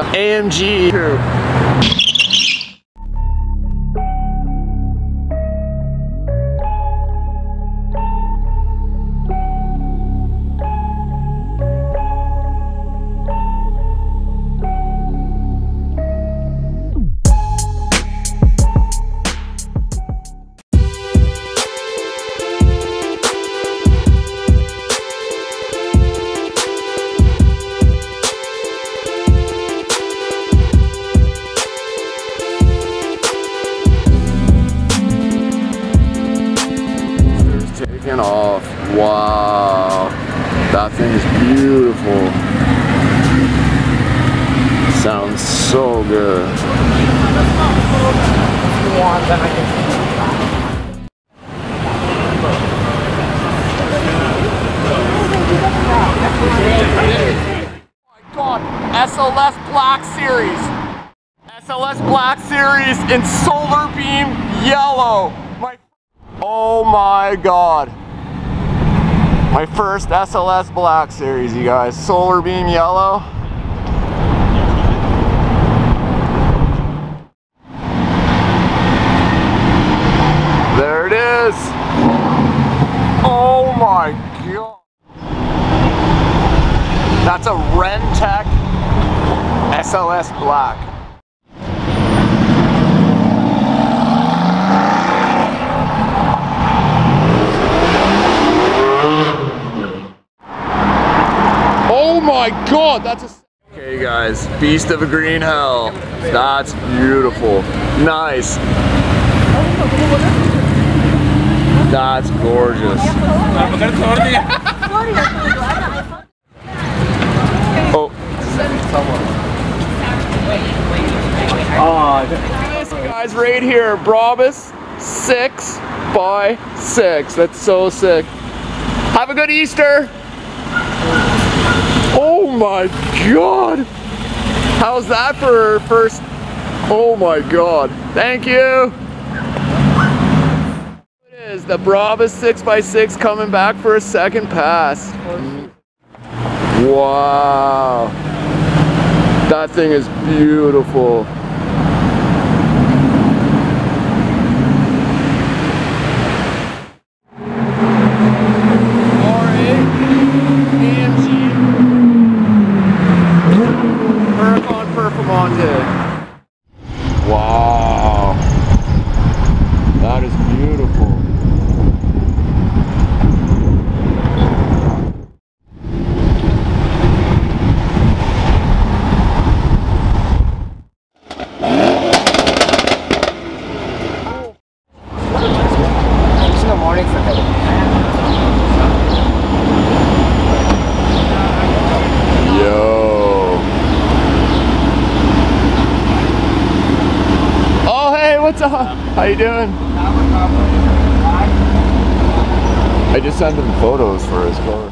the AMG crew. Off. Wow, that thing is beautiful. Sounds so good. Oh my God, SLS Black Series. SLS Black Series in solar beam yellow. Oh my God. My first SLS Black Series, you guys. Solar beam yellow. There it is. Oh my God. That's a RenTech SLS Black. Oh my God, that's a... Okay guys, beast of a green hell. That's beautiful. Nice. That's gorgeous. Oh. This guy's right here, Brabus 6x6. That's so sick. Have a good Easter. Oh my God! How's that for her first? Oh my God! Thank you! It is the Brabus 6x6 coming back for a second pass. Wow! That thing is beautiful. Wow, that is beautiful. What's up? How you doing? I just sent him photos for his car.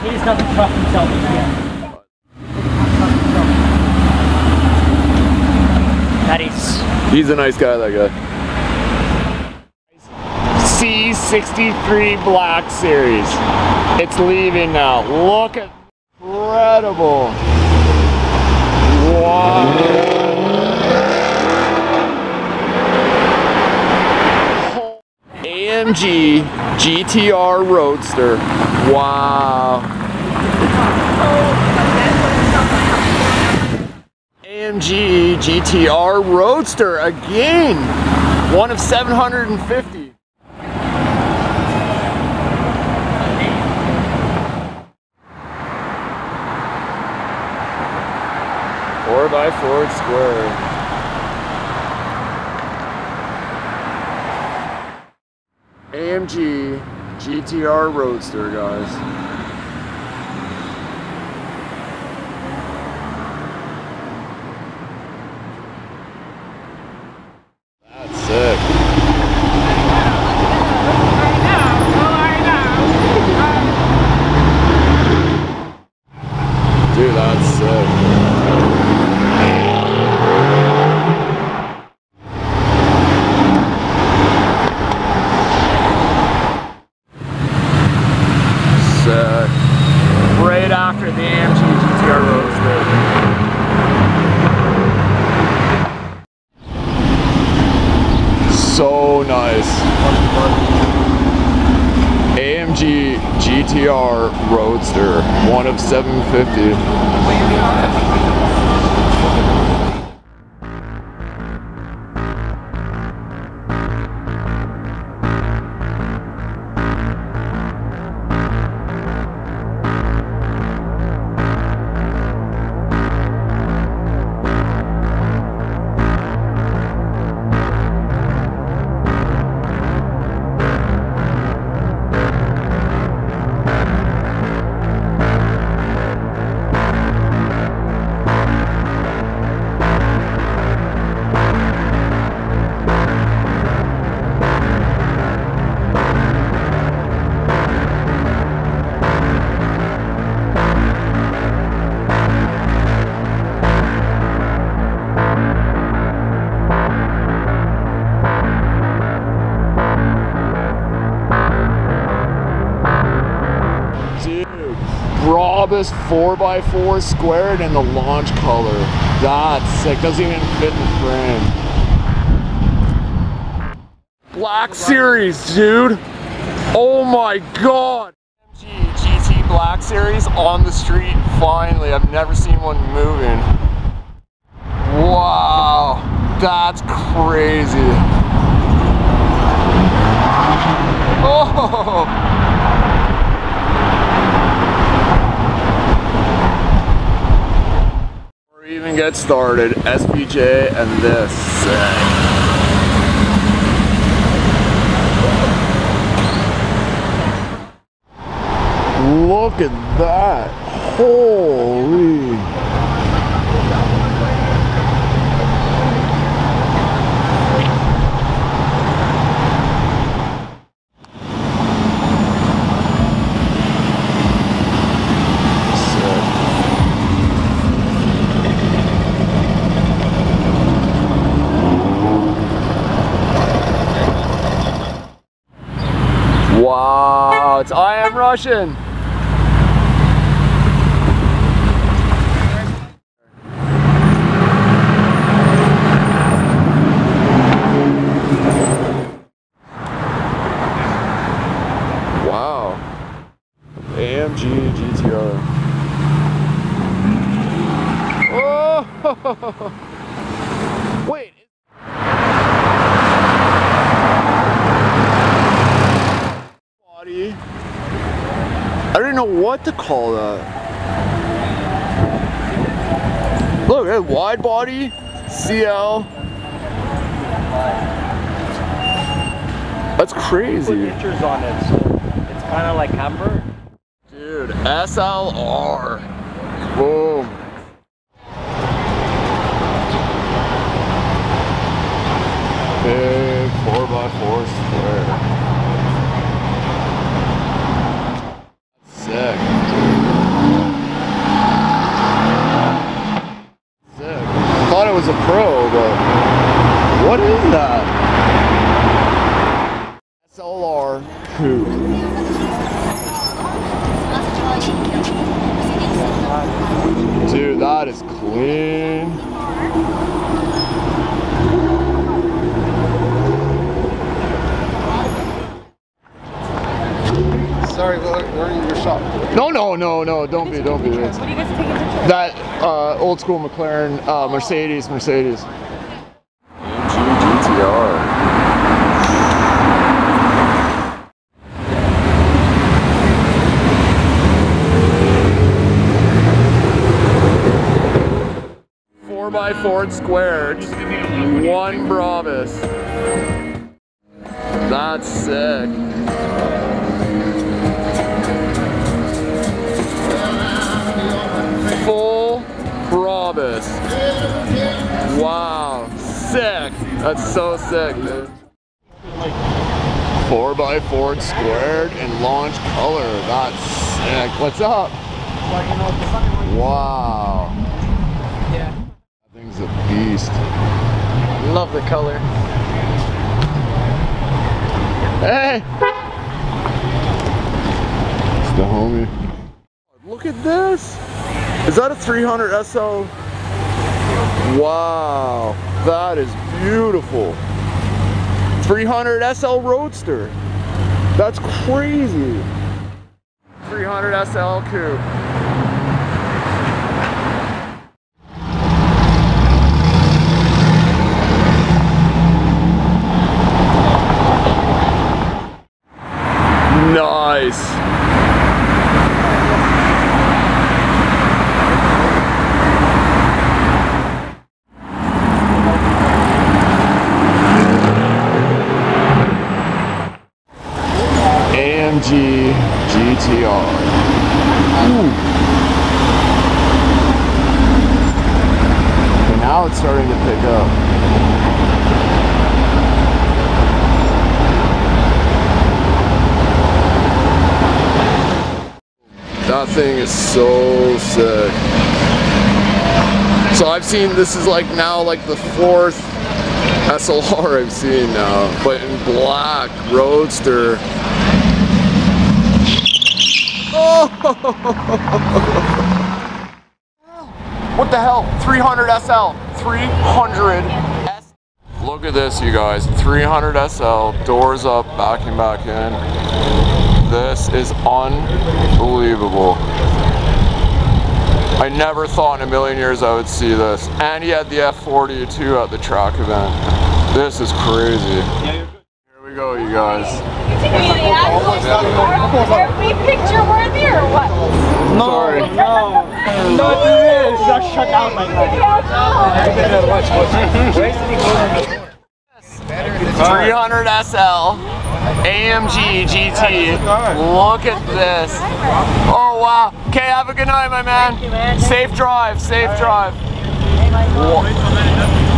He just doesn't trust himself again. That is... He's a nice guy, that guy. C63 Black Series. It's leaving now. Look at... Incredible. Wow. AMG GTR Roadster. Wow. AMG GTR Roadster again. One of 750. By Ford Square. AMG GTR Roadster, guys. That's sick. Dude, that's sick. so nice. AMG GTR Roadster, one of 750. Brabus 4x4 squared in the launch color. That's sick. Doesn't even fit in the frame. Black Series, dude. Oh my god. AMG GT Black Series on the street, finally. I've never seen one moving. Wow. That's crazy. Oh. Even get started, SPJ and this. Look at that, holy. Wow, it's I Am Russian. Wow. AMG GTR. Whoa! Wait. I didn't know what to call that. Look, it's wide body, CL. That's crazy. Put pictures on it, so it's kind of like camber. Dude, SLR. Boom. Big 4x4 square. A pro, but what is that? SLR coupe. Dude, that is clean. Sorry, we're in your shop. No, don't be. What are you guys taking pictures of? That old school McLaren, Mercedes. GTR. 4x4 squared, one Brabus. That's sick. Brabus. Wow, sick. That's so sick, dude. 4x4 squared and launch color. That's sick. What's up? Wow. Yeah. That thing's a beast. Love the color. Hey! It's the homie. Look at this! Is that a 300 SL? Wow, that is beautiful. 300 SL Roadster. That's crazy. 300 SL Coupe. Nice. AMG GTR. And now it's starting to pick up. That thing is so sick. So I've seen, this is like now like the fourth SLR I've seen now, but in black Roadster. What the hell? 300 SL. 300 SL. Look at this, you guys. 300 SL. Doors up, backing back in. This is unbelievable. I never thought in a million years I would see this. And he had the F42 at the track event. This is crazy. Here we go, you guys. Are we picture worthy or what? No, sorry. No, it is. You got shut down like that. 300 SL, AMG GT. Look at this. Oh wow. Okay, have a good night, my man. Safe drive. Safe drive.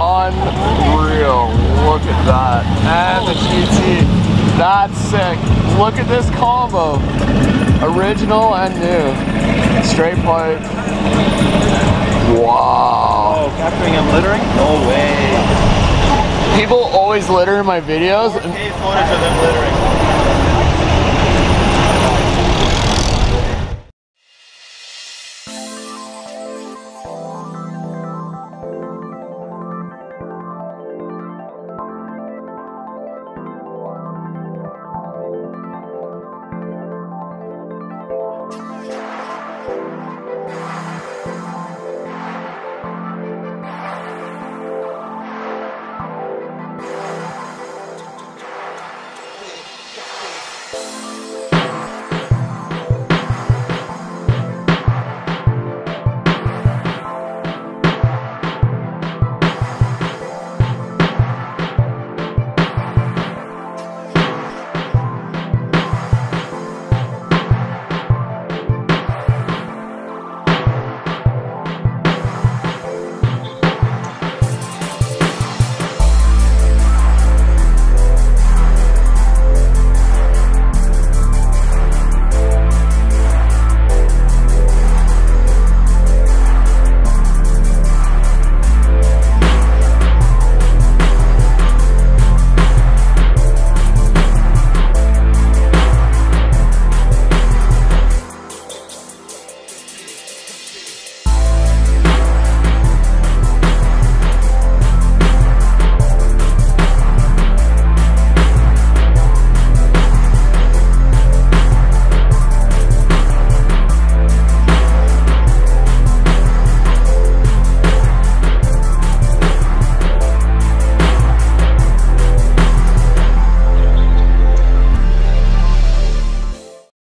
Unreal. Look at that. And the GT. That's sick. Look at this combo. Original and new. Straight pipe. Wow. Oh, capturing and littering? No way. People always litter in my videos. 4K footage of them littering.